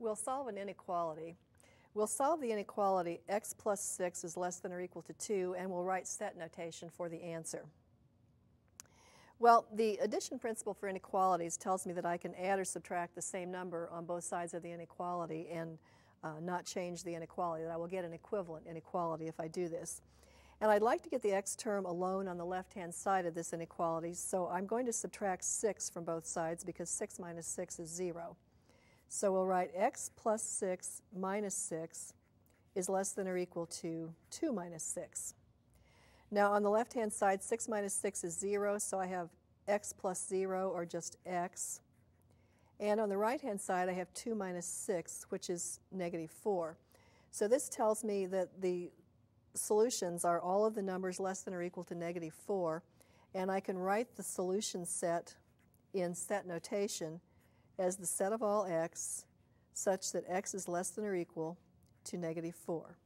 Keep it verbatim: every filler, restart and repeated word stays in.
We'll solve an inequality. We'll solve the inequality x plus six is less than or equal to two, and we'll write set notation for the answer. Well, the addition principle for inequalities tells me that I can add or subtract the same number on both sides of the inequality and uh, not change the inequality, that I will get an equivalent inequality if I do this. And I'd like to get the x term alone on the left-hand side of this inequality, so I'm going to subtract six from both sides because six minus six is zero. So we'll write x plus six minus six is less than or equal to two minus six. Now on the left-hand side, six minus six is zero, so I have x plus zero, or just x. And on the right-hand side, I have two minus six, which is negative four. So this tells me that the solutions are all of the numbers less than or equal to negative four, and I can write the solution set in set notation as the set of all x such that x is less than or equal to negative four.